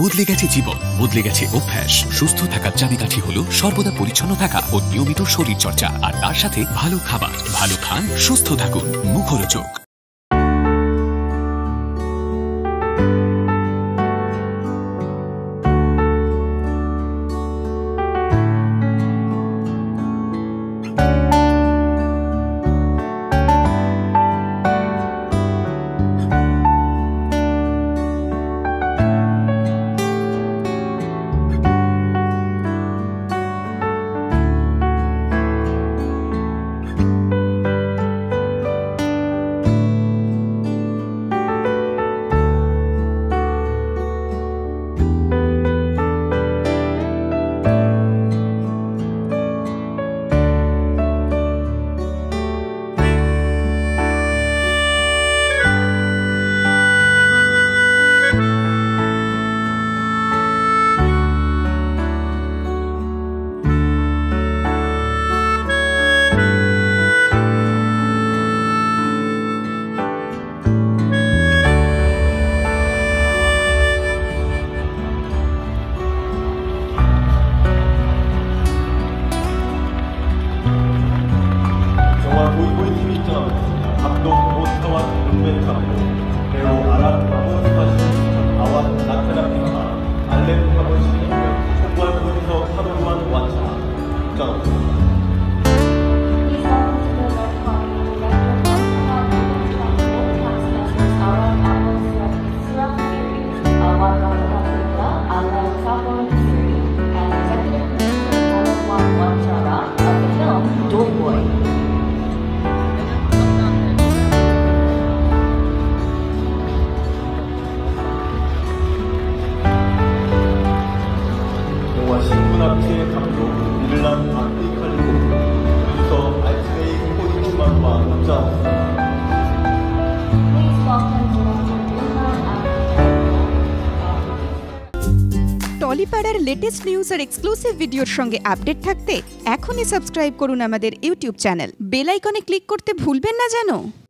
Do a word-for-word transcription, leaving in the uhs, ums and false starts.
বদলে গেছে জীবন, বদলে গেছে অভ্যাস। সুস্থ থাকার চাবিকাঠি হলো সর্বদা পরিচ্ছন্ন থাকা ও নিয়মিত শরীর চর্চা, আর তার সাথে ভালো খাবার। ভালো খান, সুস্থ থাকুন। মুখরোচক। টলিপাড়ার লেটেস্ট নিউজ আর এক্সক্লুসিভ ভিডিওর সঙ্গে আপডেট থাকতে এখনই সাবস্ক্রাইব করুন আমাদের ইউটিউব চ্যানেল। বেল আইকনে ক্লিক করতে ভুলবেন না যেন।